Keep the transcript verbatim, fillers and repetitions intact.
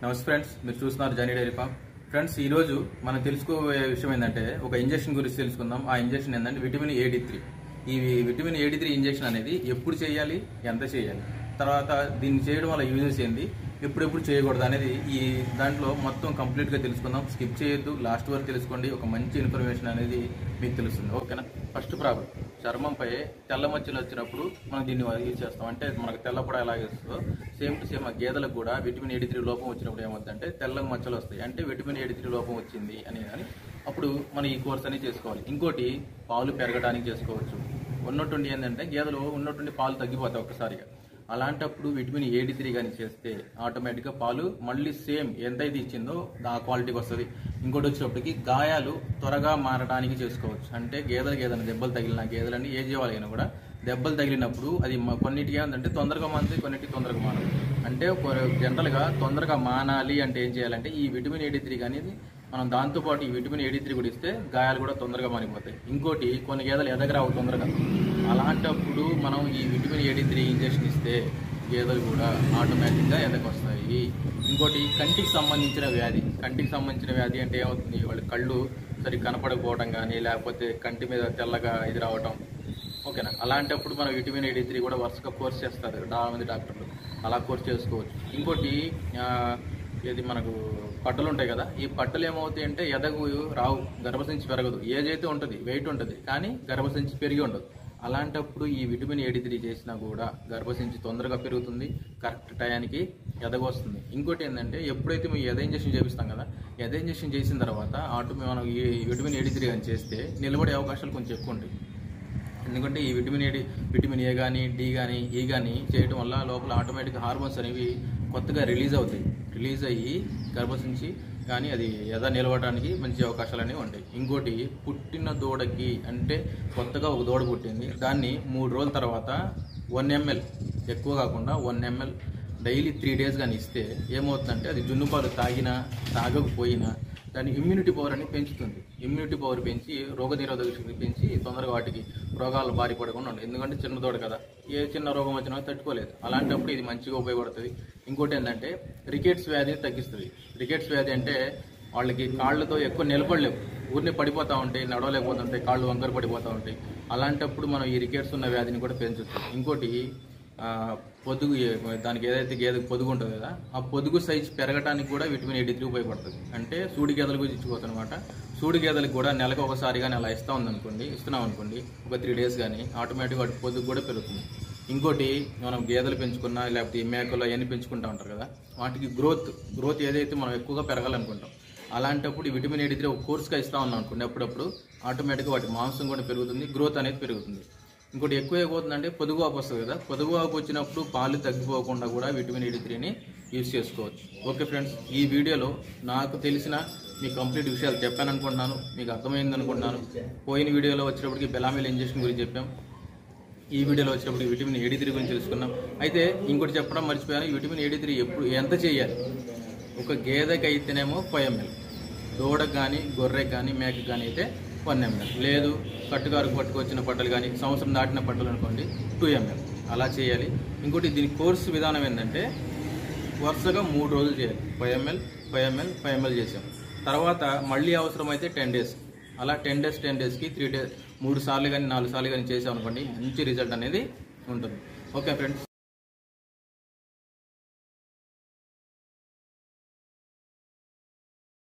नमस्ते फ्रेंड्स మీరు చూస్తున్నారు జర్నీ డైరీ ఫార్మ్ फ्रेंड्स ఈ రోజు మనం తెలుసుకోబోయే విషయం ఏంటంటే ఒక ఇంజెక్షన్ గురించి తెలుసుకుందాం। ఆ ఇంజెక్షన్ ఏంటంటే విటమిన్ ఏ డి త్రీ। ఈ vitamin A D three injection అనేది ఎప్పుడు చేయాలి, ఎంత చేయాలి, తర్వాత దీన్ని చేయడం వల్ల యూజెస్ ఏంది, ఎప్పుడెప్పుడు చేయకూడదు అనేది ఈ దాంట్లో మొత్తం కంప్లీట్ గా తెలుసుకుందాం। స్కిప్ చేయొద్దు, లాస్ట్ వరకు తెలుసుకోండి, ఒక మంచి ఇన్ఫర్మేషన్ అనేది మీకు తెలుస్తుంది, ఓకేనా। ఫస్ట్ ప్రాబ్లం చర్మంపై తెల్ల మచ్చలు వచ్చినప్పుడు మనం దీన్ని యూజ్ చేస్తాం। అంటే మనకు తెల్ల పొడ ఎలా వస్తుందో సేమ్ టు సేమ్ ఆ గేదెలకు కూడా విటమిన్ ఏ డి త్రీ లోపం వచ్చినప్పుడు ఏమవుతుందంటే తెల్ల మచ్చలు వస్తాయి, అంటే విటమిన్ ఏ డి త్రీ లోపం వచ్చింది అని అని అప్పుడు మనం ఈ కోర్స్ అనేది చేసుకోవాలి। ఇంకోటి పాలు పెరగడానికి చేసుకోవచ్చు। ఉన్నటువంటి ఏంటంటే గేదెలు ఉన్నటువంటి పాలు తగ్గిపోతాయి ఒక్కసారిగా, అలాంటప్పుడు విటమిన్ ఏ డి త్రీ కానీ చేస్తే ఆటోమేటిక్గా పాలు మళ్ళీ సేమ్ ఎంతైతే ఇచ్చిందో ఆ క్వాలిటీకి వస్తుంది। ఇంకోటి వచ్చేటప్పటికి గాయాలు త్వరగా మారడానికి చేసుకోవచ్చు। అంటే గేదెలకు ఏదైనా దెబ్బలు తగిలిన గేదెలని ఏ జీవాలైనా కూడా దెబ్బలు తగిలినప్పుడు అది కొన్నిటికి ఏంటంటే తొందరగా మానది, కొన్నిటికి తొందరగా మానదు। అంటే జనరల్గా తొందరగా మానాలి అంటే ఏం చేయాలంటే ఈ విటమిన్ ఏ డి త్రీ కానీ మనం దాంతోపాటు ఈ విటమిన్ ఏ డి త్రీ కూడా ఇస్తే గాయాలు కూడా తొందరగా మానిపోతాయి। ఇంకోటి కొన్ని గేదెలు ఎదగరావు తొందరగా, అలాంటప్పుడు మనం ఈ vitamin A D three injection ఇస్తే గేదెలు కూడా ఆటోమేటిక్గా ఎదకొస్తాయి। ఇంకోటి కంటికి సంబంధించిన వ్యాధి, కంటికి సంబంధించిన వ్యాధి అంటే ఏమవుతుంది, వాళ్ళ కళ్ళు సరి కనపడకపోవడం కానీ లేకపోతే కంటి మీద తెల్లగా ఇది రావటం, ఓకేనా। అలాంటప్పుడు మనం విటమిన్ ఏ డి త్రీ కూడా వరుసగా కోర్స్ చేస్తారు చాలామంది డాక్టర్లు, అలా కోర్స్ చేసుకోవచ్చు। ఇంకోటి ఇది మనకు పట్టలు ఉంటాయి కదా, ఈ పట్టలు ఏమవుతాయి అంటే ఎదగు రావు, గర్భసంచి పెరగదు, ఏజ్ అయితే ఉంటుంది, వెయిట్ ఉంటుంది, కానీ గర్భసంచి పెరిగి ఉండదు। అలాంటప్పుడు ఈ విటమిన్ ఏ డి త్రీ చేసినా కూడా గర్భసంచి తొందరగా పెరుగుతుంది, కరెక్ట్ టయానికి ఎదగొస్తుంది। ఇంకోటి ఏంటంటే ఎప్పుడైతే మేము ఎద ఇంజెక్షన్ చేపిస్తాం కదా, ఎద ఇంజెక్షన్ చేసిన తర్వాత ఆటో మనం ఈ విటమిన్ ఏ డి త్రీ అని చేస్తే నిలబడే అవకాశాలు కొంచెం ఎక్కువ ఉంటాయి। ఎందుకంటే ఈ vitamin A D vitamin A కానీ డి కానీ ఈ కానీ చేయడం వల్ల లోపల ఆటోమేటిక్ హార్మోన్స్ అనేవి కొత్తగా రిలీజ్ అవుతాయి, రిలీజ్ అయ్యి గర్భసంచి కానీ అది ఎద నిలవడానికి మంచి అవకాశాలు అనేవి ఉంటాయి। ఇంకోటి పుట్టిన దూడకి, అంటే కొత్తగా ఒక దూడ పుట్టింది, దాన్ని మూడు రోజుల తర్వాత వన్ ఎంఎల్ ఎక్కువ కాకుండా one ML daily three days కానీ ఇస్తే ఏమవుతుందంటే అది జున్ను పాలు తాగినా తాగకపోయినా దాని ఇమ్యూనిటీ పవర్ అనేది పెంచుతుంది। ఇమ్యూనిటీ పవర్ పెంచి రోగనిరోధక శక్తి పెంచి తొందరగా వాటికి రోగాలు బారి పడకుండా ఉంటుంది, ఎందుకంటే చిన్న దూడ కదా, ఏ చిన్న రోగం వచ్చినా తట్టుకోలేదు, అలాంటప్పుడు ఇది మంచిగా ఉపయోగపడుతుంది। ఇంకోటి ఏంటంటే రికెట్స్ వ్యాధిని తగ్గిస్తుంది। రికెట్స్ వ్యాధి అంటే వాళ్ళకి కాళ్ళతో ఎక్కువ నిలబడలేవు, ఊరిని పడిపోతూ ఉంటాయి, నడవలేకపోతుంటాయి, కాళ్ళు వంకర పడిపోతూ ఉంటాయి, అలాంటప్పుడు మనం ఈ రికెట్స్ ఉన్న వ్యాధిని కూడా పెంచుతాం। ఇంకోటి పొదుగు, దానికి ఏదైతే గేదె పొదుగు ఉంటుంది కదా, ఆ పొదుగు సైజు పెరగడానికి కూడా విటమిన్ ఏ డి త్రీ ఉపయోగపడుతుంది। అంటే సూడి గేదెలు గురించి ఇచ్చుకోవచ్చు అనమాట, సూడి గేదెలకు కూడా నెలకు ఒకసారి కానీ అలా ఇస్తూ ఉందనుకోండి, ఇస్తున్నాం అనుకోండి ఒక త్రీ డేస్ కానీ ఆటోమేటిక్గా వాటి పొదుగు కూడా పెరుగుతుంది। ఇంకోటి మనం గేదెలు పెంచుకున్నా లేకపోతే మేకలు అవన్నీ పెంచుకుంటూ ఉంటారు కదా, వాటికి గ్రోత్ గ్రోత్ ఏదైతే మనం ఎక్కువగా పెరగాలనుకుంటాం, అలాంటప్పుడు విటమిన్ ఏ డి త్రీ ఒక కోర్స్గా ఇస్తూ ఉన్నాం అనుకోండి, అప్పుడప్పుడు ఆటోమేటిక్గా వాటి మాంసం కూడా పెరుగుతుంది, గ్రోత్ అనేది పెరుగుతుంది। ఇంకోటి ఎక్కువ ఎక్కువవుతుందంటే పొదుగు ఆకు వస్తుంది కదా, పొదుగు ఆకు వచ్చినప్పుడు పాలు తగ్గిపోకుండా కూడా విటమిన్ ఏ డి త్రీని యూజ్ చేసుకోవచ్చు। ఓకే ఫ్రెండ్స్, ఈ వీడియోలో నాకు తెలిసిన మీ కంప్లీట్ విషయాలు చెప్పాను అనుకుంటున్నాను, మీకు అర్థమైంది అనుకుంటున్నాను। పోయిన వీడియోలో వచ్చేటప్పటికి బెలామిల్ ఇంజెక్షన్ గురించి చెప్పాం, ఈ వీడియోలో వచ్చేటప్పటికి విటమిన్ ఏ డి త్రీ గురించి తెలుసుకున్నాం। అయితే ఇంకోటి చెప్పడం మర్చిపోయాను, విటమిన్ ఏ డి త్రీ ఎప్పుడు ఎంత చేయాలి, ఒక గేదెకి అయితేనేమో ఫైవ్ ఎంఎల్, దూడకు కానీ గొర్రెకి కానీ మేకకు కానీ అయితే వన్ ఎంఎల్, లేదు కట్టుకారు పట్టుకొచ్చిన పట్టలు కానీ సంవత్సరం దాటిన పట్టలు అనుకోండి టూ ఎంఎల్ అలా చేయాలి। ఇంకోటి దీని కోర్సు విధానం ఏంటంటే వరుసగా మూడు రోజులు చేయాలి, five ML five ML five ML చేసాం, తర్వాత మళ్ళీ అవసరమైతే టెన్ డేస్ అలా టెన్ డేస్ టెన్ డేస్కి త్రీ డేస్ మూడు సార్లు కానీ నాలుగు సార్లు కానీ చేసాం అనుకోండి, మంచి రిజల్ట్ అనేది ఉంటుంది। Okay friends,